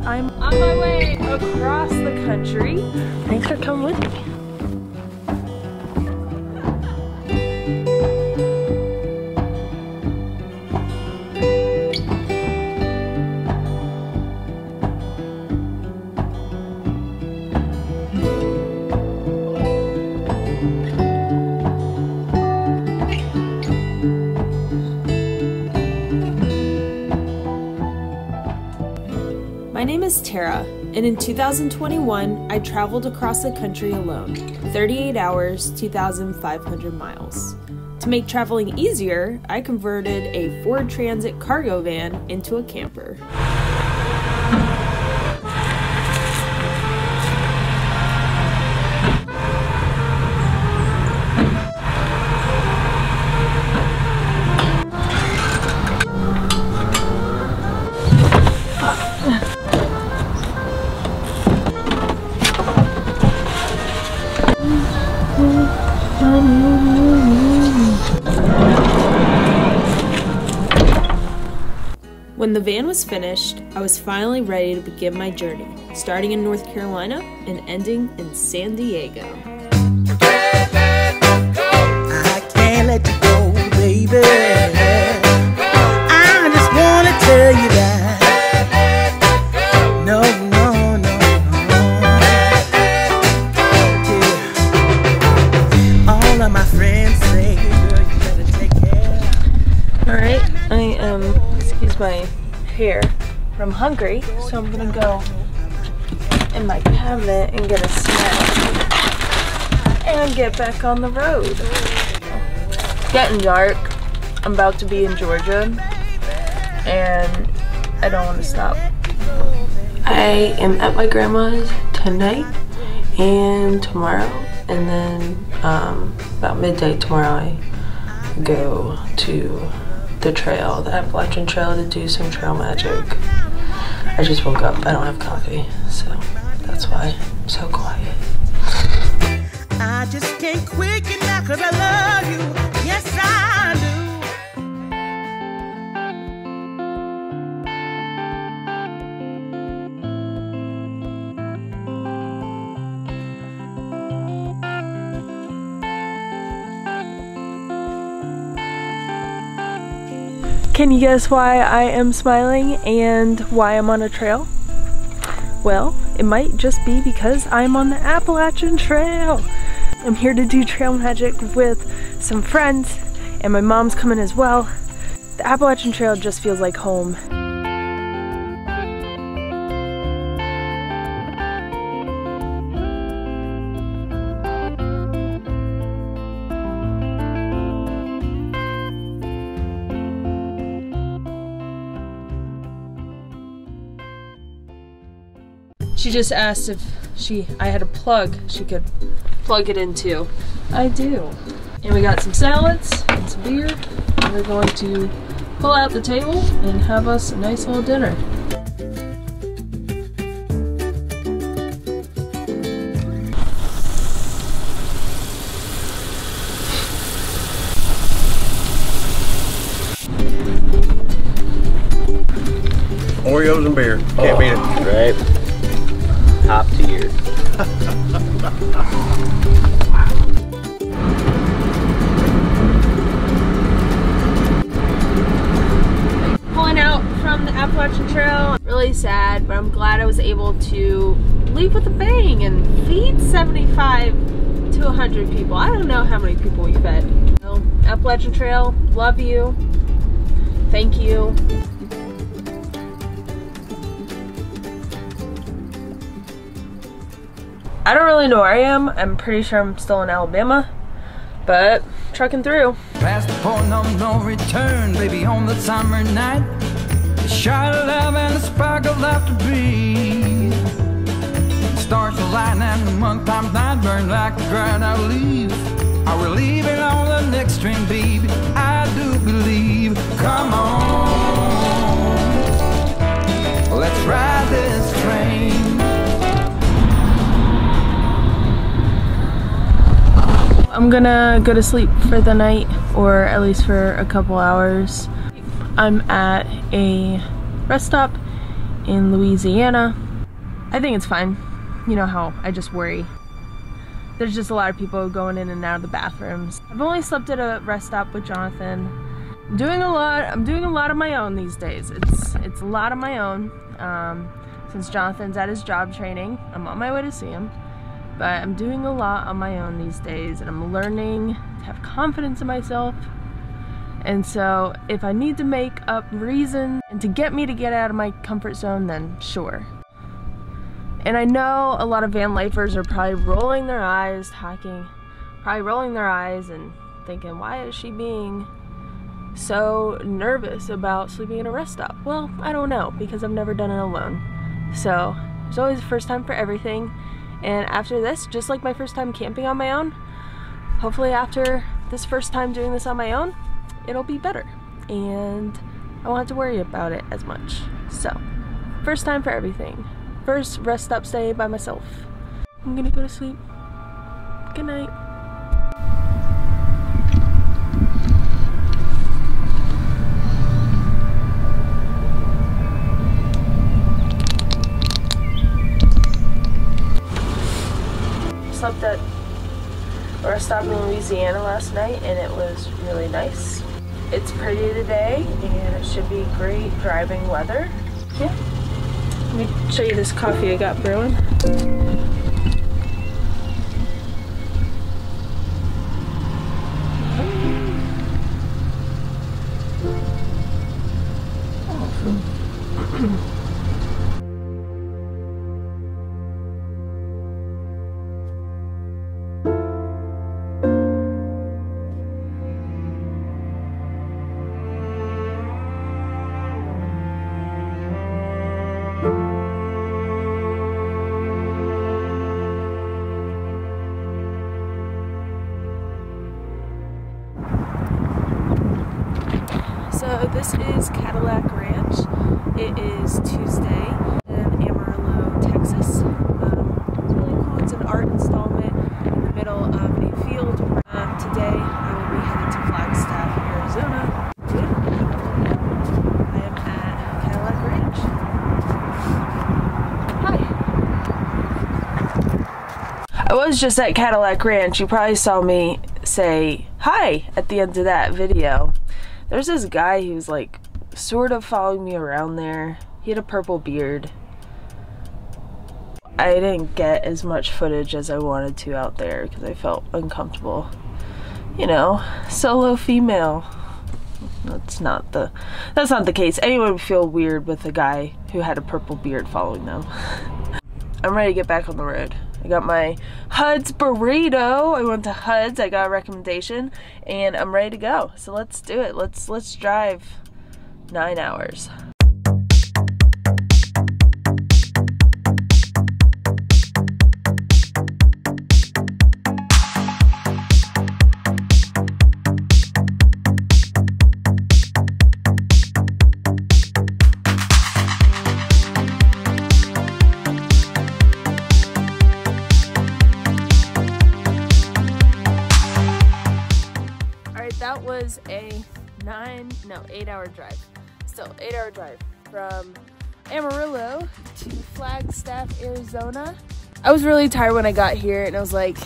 minutes. I'm on my way across the country. Thanks for coming with me. My name is Tara, and in 2021, I traveled across the country alone, 38 hours, 2,500 miles. To make traveling easier, I converted a Ford Transit cargo van into a camper. When the van was finished, I was finally ready to begin my journey, starting in North Carolina and ending in San Diego. I can't let you go, baby. I just want to tell you that. No, no, no, no. Yeah. All of my friends say, girl, you better take care. All right, I am... Excuse my hair, but I'm hungry, so I'm gonna go in my cabinet and get a snack and get back on the road. It's getting dark. I'm about to be in Georgia and I don't want to stop. I am at my grandma's tonight and tomorrow, and then about midday tomorrow I go to the trail, the Appalachian Trail, to do some trail magic. I just woke up, I don't have coffee, so that's why I'm so quiet. I just can't quit you now, 'cause I love you, yes I do. Can you guess why I am smiling and why I'm on a trail? Well, it might just be because I'm on the Appalachian Trail. I'm here to do trail magic with some friends, and my mom's coming as well. The Appalachian Trail just feels like home. She just asked if I had a plug she could plug it into. I do. And we got some salads and some beer. And we're going to pull out the table and have us a nice little dinner. Oreos and beer. Can't beat it. Right. Top tier. Pulling out from the Appalachian Trail. Really sad, but I'm glad I was able to leave with a bang and feed 75 to 100 people. I don't know how many people we fed. So, Appalachian Trail, love you. Thank you. I don't really know where I am. I'm pretty sure I'm still in Alabama, but trucking through. Past the point of no return, baby, on the summer night. The shot of love and the spark of love to be. Stars align and the month I'm not burned like a ground I leave. I will leave it on the next train, baby. I do believe. Come on, let's ride this train. I'm gonna go to sleep for the night, or at least for a couple hours. I'm at a rest stop in Louisiana. I think it's fine. You know how I just worry. There's just a lot of people going in and out of the bathrooms. I've only slept at a rest stop with Jonathan. I'm doing a lot of my own these days. It's a lot of my own. Since Jonathan's at his job training, I'm on my way to see him. But I'm doing a lot on my own these days, and I'm learning to have confidence in myself. And so if I need to make up reasons and to get me to get out of my comfort zone, then sure. And I know a lot of van lifers are probably rolling their eyes, hiking, probably rolling their eyes and thinking, why is she being so nervous about sleeping at a rest stop? Well, I don't know, because I've never done it alone. So there's always a first time for everything. And after this, just like my first time camping on my own, hopefully after this first time doing this on my own, it'll be better and I won't have to worry about it as much. So, first time for everything. First rest stop stay by myself. I'm gonna go to sleep. Good night. Slept at a rest stop in Louisiana last night and it was really nice. It's pretty today and it should be great driving weather. Yeah. Let me show you this coffee I got brewing. Awesome. So this is Cadillac Ranch. It is Tuesday in Amarillo, Texas. It's really cool. It's an art installment in the middle of a field. Today I will be headed to Flagstaff, Arizona. I am at Cadillac Ranch. Hi. I was just at Cadillac Ranch. You probably saw me say hi at the end of that video. There's this guy who's like sort of following me around there. He had a purple beard. I didn't get as much footage as I wanted to out there because I felt uncomfortable. You know, solo female. That's not the case. Anyone would feel weird with a guy who had a purple beard following them. I'm ready to get back on the road. I got my HUD's burrito. I went to HUD's, I got a recommendation, and I'm ready to go. So let's do it. Let's drive 9 hours. That was a 8 hour drive. Still, 8 hour drive from Amarillo to Flagstaff, Arizona. I was really tired when I got here and I was like,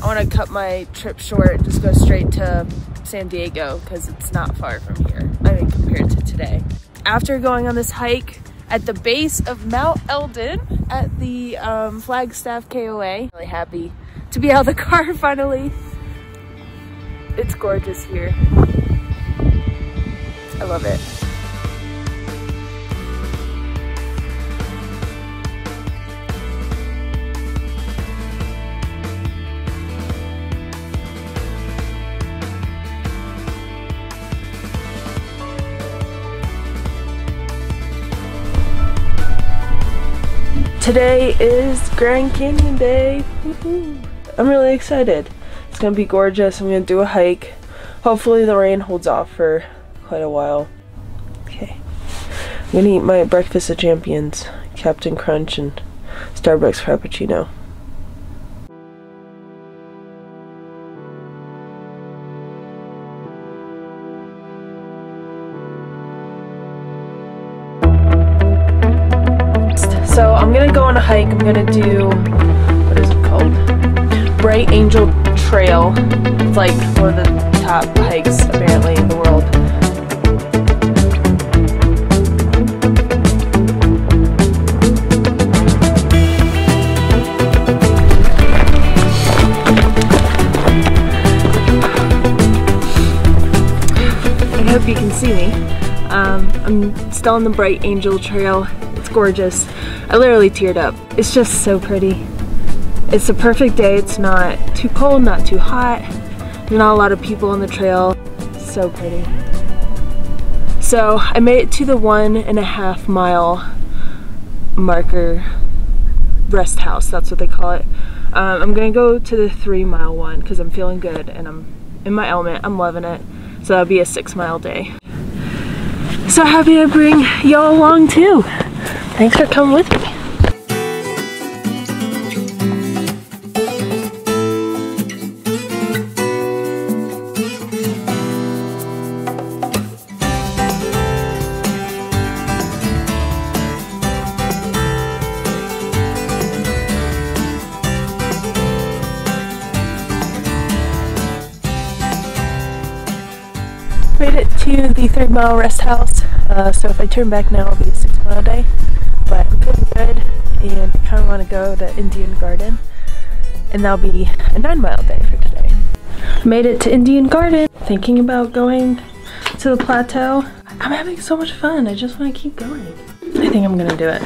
I want to cut my trip short, just go straight to San Diego because it's not far from here, I mean, compared to today. After going on this hike at the base of Mount Elden at the Flagstaff KOA, really happy to be out of the car finally. It's gorgeous here. I love it. Today is Grand Canyon Day. Woohoo! I'm really excited. It's gonna be gorgeous. I'm gonna do a hike. Hopefully the rain holds off for quite a while. Okay. I'm gonna eat my breakfast of champions, Captain Crunch and Starbucks Frappuccino. gonna go on a hike. I'm gonna do, what is it called? Bright Angel Trail. It's like one of the top hikes apparently in the world. I hope you can see me. I'm still on the Bright Angel Trail. It's gorgeous. I literally teared up. It's just so pretty. It's a perfect day. It's not too cold, not too hot. There's not a lot of people on the trail. So pretty. So I made it to the 1.5 mile marker rest house. That's what they call it. I'm gonna go to the 3 mile one because I'm feeling good and I'm in my element. I'm loving it. So that'll be a 6 mile day. So happy to bring y'all along too. Thanks for coming with me. Made it to the 3 mile rest house, so if I turn back now it'll be a 6 mile day, but I'm feeling good and I kind of want to go to Indian Garden, and that'll be a 9 mile day for today. Made it to Indian Garden, thinking about going to the plateau. I'm having so much fun, I just want to keep going. I think I'm gonna do it.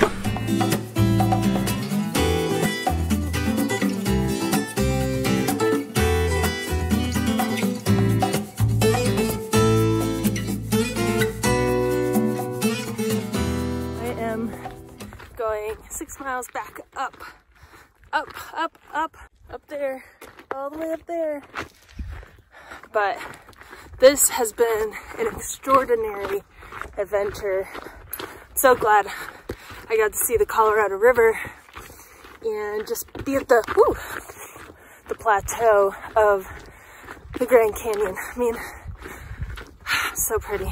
Going 6 miles back up there, all the way up there. But this has been an extraordinary adventure. I'm so glad I got to see the Colorado River and just be at the plateau of the Grand Canyon. I mean, so pretty.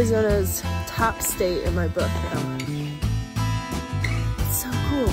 Arizona's top state in my book now. It's so cool.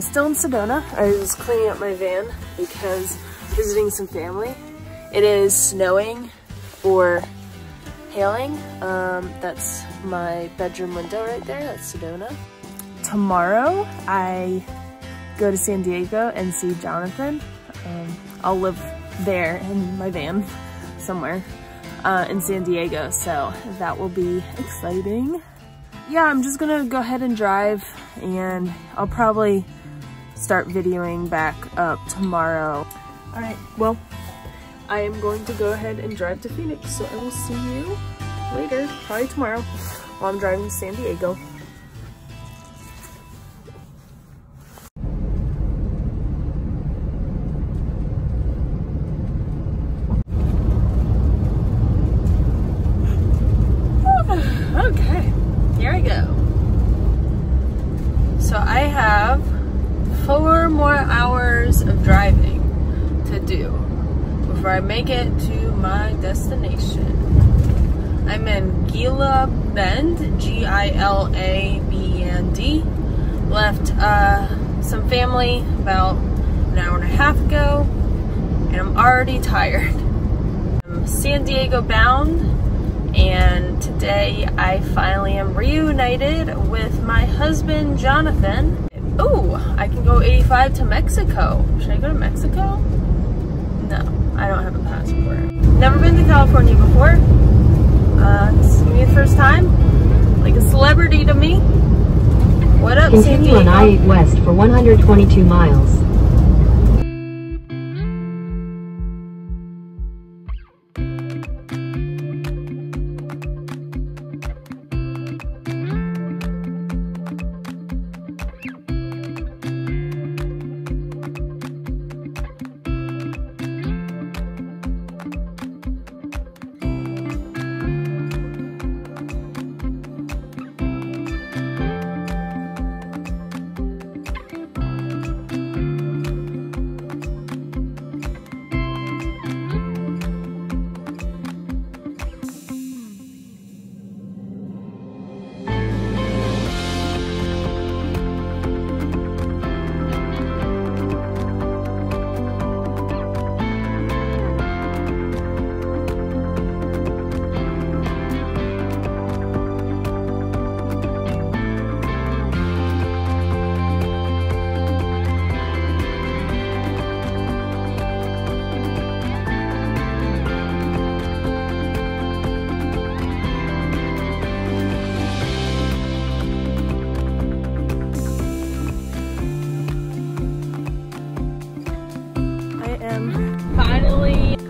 Still in Sedona. I was cleaning up my van because visiting some family. It is snowing or hailing. That's my bedroom window right there. That's Sedona. Tomorrow I go to San Diego and see Jonathan. I'll live there in my van somewhere in San Diego, so that will be exciting. Yeah, I'm just gonna go ahead and drive, and I'll probably start videoing back up tomorrow. All right, well, I am going to go ahead and drive to Phoenix, so I will see you later, probably tomorrow, while I'm driving to San Diego. Okay, here we go. So I have 4 more hours of driving to do before I make it to my destination. I'm in Gila Bend, G-I-L-A-B-E-N-D. Left some family about 1.5 hours ago, and I'm already tired. I'm San Diego bound, and today I finally am reunited with my husband, Jonathan. Oh, I can go 85 to Mexico. Should I go to Mexico? No, I don't have a passport. Never been to California before. This is gonna be the first time. Like a celebrity to me. What up, Cindy? Continue on I-8 West for 122 miles.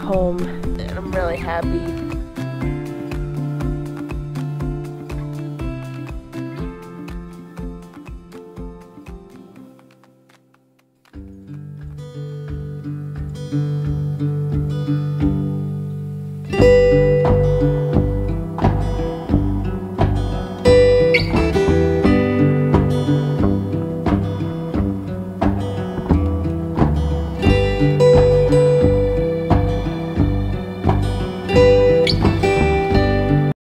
Home, and I'm really happy.